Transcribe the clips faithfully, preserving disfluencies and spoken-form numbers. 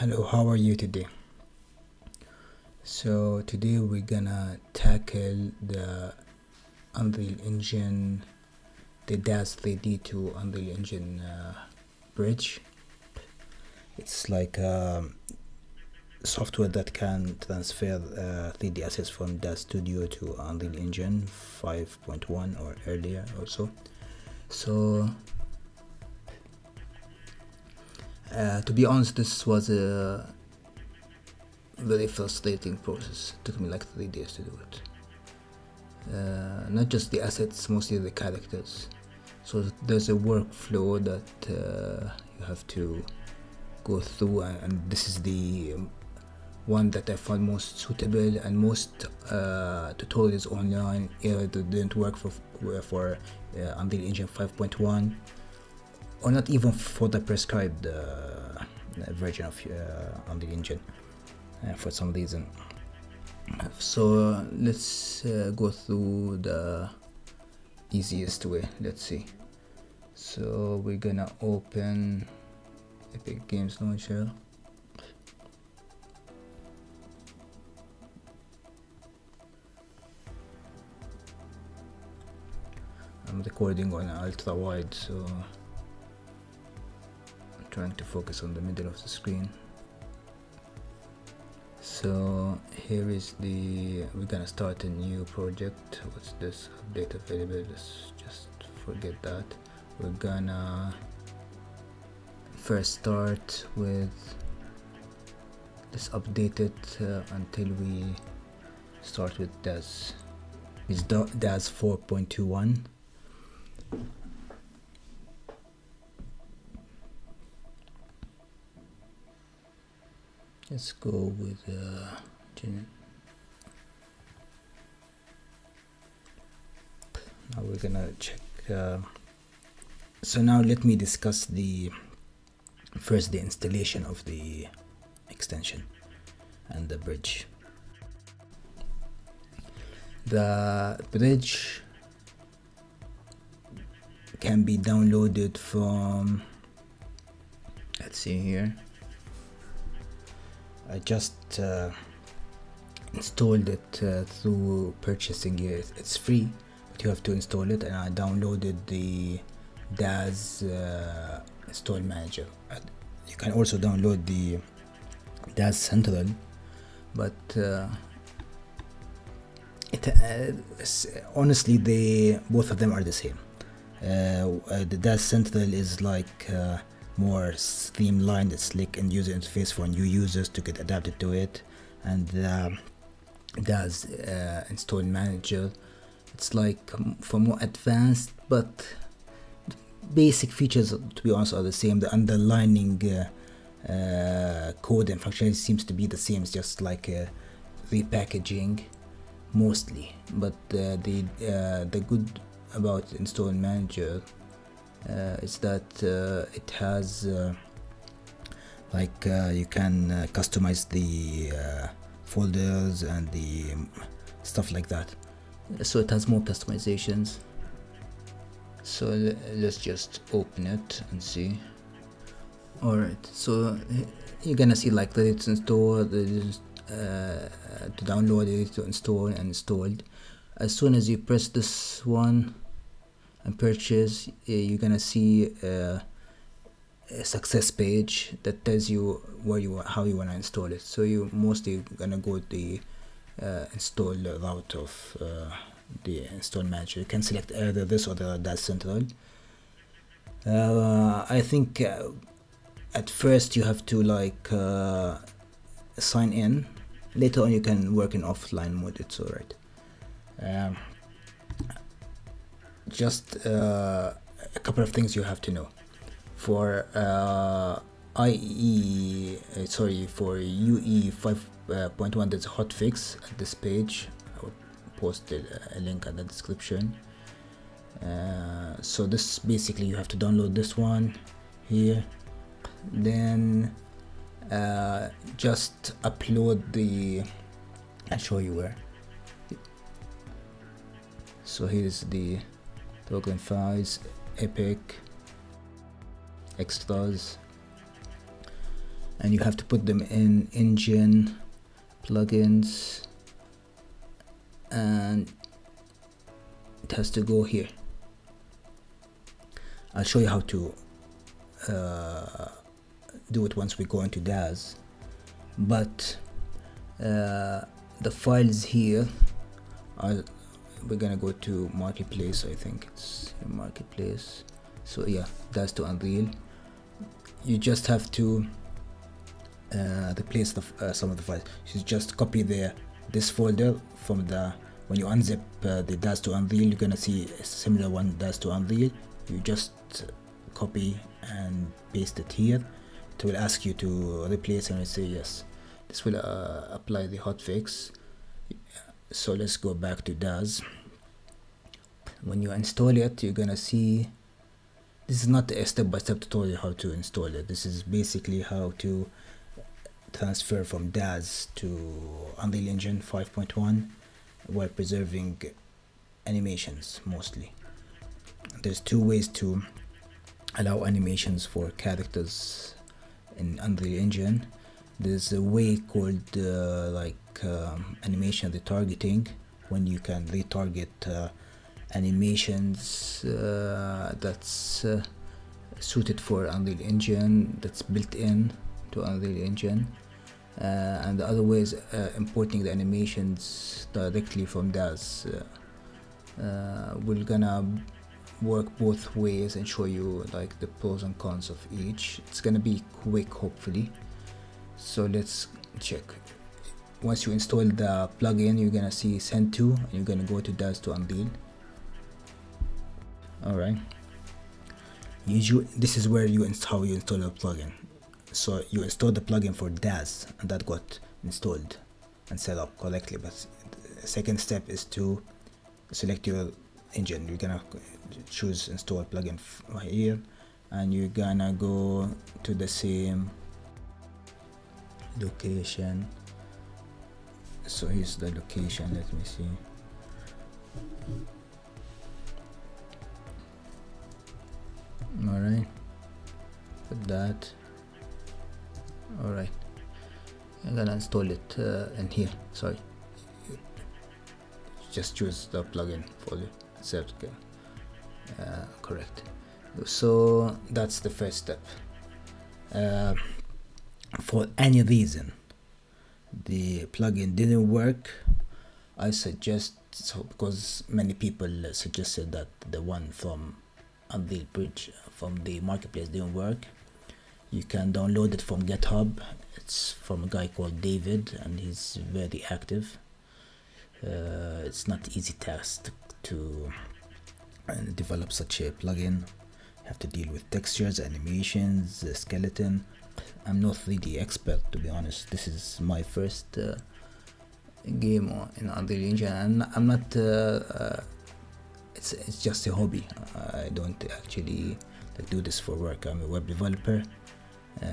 Hello, how are you today? So today we're gonna tackle the Unreal Engine, the D A Z three D to Unreal Engine uh, bridge. It's like um, software that can transfer uh, three D assets from D A Z Studio to Unreal Engine five point one or earlier also. So Uh, to be honest, this was a very frustrating process. It took me like three days to do it. Uh, not just the assets, mostly the characters. So there's a workflow that uh, you have to go through, and this is the one that I found most suitable, and most uh, tutorials online either didn't work for, for uh, Unreal Engine five point one. Or not even for the prescribed uh, version of uh, Unreal Engine uh, for some reason. So uh, let's uh, go through the easiest way. Let's see. So we're gonna open Epic Games Launcher. I'm recording on ultra wide, so trying to focus on the middle of the screen. So here is the, we're gonna start a new project. What's this? Update available. Let's just forget that. We're gonna first start with let's update it uh, until we start with D A Z. It's D A Z four point twenty-one. Let's go with uh, now we're gonna check uh, so now let me discuss the first the installation of the extension and the bridge. The bridge can be downloaded from, let's see here, I just uh, installed it uh, through purchasing it. It's free, but you have to install it, and I downloaded the D A Z uh, install manager. You can also download the D A Z Central, but uh, it, uh, honestly they both of them are the same. Uh, the D A Z Central is like uh, more streamlined, slick, and user interface for new users to get adapted to it, and uh, D A Z uh, install manager, it's like for more advanced, but basic features, to be honest, are the same. The underlining uh, uh, code and functionality seems to be the same. It's just like uh, repackaging mostly. But uh, the uh, the good about install manager Uh, is that uh, it has uh, like uh, you can uh, customize the uh, folders and the um, stuff like that, so it has more customizations. So let's just open it and see. All right, so you're gonna see like that it's installed, uh, to download it, to install, and installed. As soon as you press this one and purchase, you're gonna see uh, a success page that tells you where you how you wanna install it. So you mostly gonna go the uh, install route of uh, the install manager. You can select either this or the D A Z Central. Uh, I think uh, at first you have to like uh, sign in. Later on you can work in offline mode. It's alright. Um, just uh, a couple of things you have to know for uh, I E uh, sorry for U E five point one. Uh, there's a hotfix at this page. I will post a, a link in the description. Uh, so this basically you have to download this one here, then uh, just upload the, I'll show you where. So here's the token files, epic, extras, and you have to put them in engine, plugins, and it has to go here. I'll show you how to uh, do it once we go into D A Z, but uh, the files here are, we're gonna go to marketplace, I think it's marketplace. So yeah, that's to Unreal. You just have to uh, replace the, uh, some of the files. You just copy the this folder from the, when you unzip uh, the D A Z to Unreal, you're gonna see a similar one, D A Z to Unreal. You just copy and paste it here. It will ask you to replace and I say yes. This will uh, apply the hotfix. So let's go back to D A Z. When you install it, you're gonna see, this is not a step-by-step tutorial how to install it. This is basically how to transfer from D A Z to Unreal Engine five point one while preserving animations mostly. There's two ways to allow animations for characters in Unreal Engine. There's a way called uh, like um, animation retargeting, when you can retarget uh, animations uh, that's uh, suited for Unreal Engine, that's built in to Unreal Engine, uh, and the other way is uh, importing the animations directly from D A Z. Uh, uh, we're gonna work both ways and show you like the pros and cons of each. It's gonna be quick, hopefully. So let's check. Once you install the plugin, you're gonna see send to, and you're gonna go to D A Z to Unreal. Alright, usually this is where you how you install a plugin. So you install the plugin for D A Z, and that got installed and set up correctly. But the second step is to select your engine. You're gonna choose install plugin right here, and you're gonna go to the same location. So here's the location, let me see. All right, put that. All right, I'm gonna install it uh, in here. Sorry, just choose the plugin for the set. Uh, correct. So that's the first step. Uh, for any reason the plugin didn't work, I suggest, so because many people suggested that the one from Unreal Bridge from the marketplace didn't work, you can download it from GitHub. It's from a guy called David, and he's very active. Uh, it's not easy task to develop such a plugin. You have to deal with textures, animations, skeleton. I'm not three D expert, to be honest. This is my first uh, game in Unreal Engine, and I'm, I'm not uh, uh, It's, it's just a hobby. I don't actually like, do this for work. I'm a web developer uh,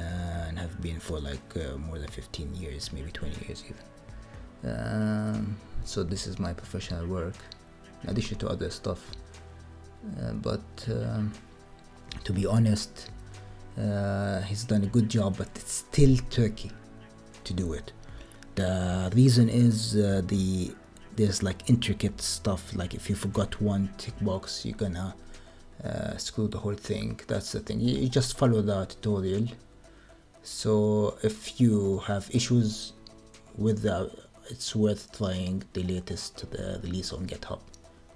and have been for like uh, more than fifteen years, maybe twenty years even. Um, so this is my professional work in addition to other stuff. Uh, but um, to be honest, uh, he's done a good job, but it's still tricky to do it. The reason is uh, the there's like intricate stuff, like if you forgot one tick box, you're gonna uh, screw the whole thing. That's the thing, you, you just follow the tutorial. So if you have issues with that, it's worth trying the latest uh, release on GitHub.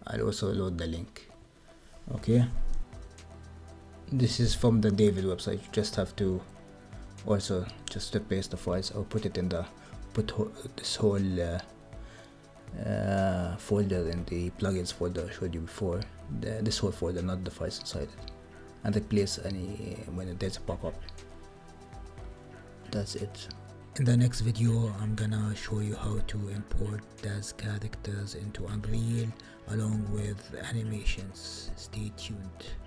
I'll also load the link. Okay, this is from the David website. You just have to also just to paste the files, or put it in the put this whole uh, uh folder in the plugins folder I showed you before, the, this whole folder, not the files inside it, and replace any when there's a pop-up. That's it. In the next video, I'm gonna show you how to import D A Z characters into Unreal along with animations. Stay tuned.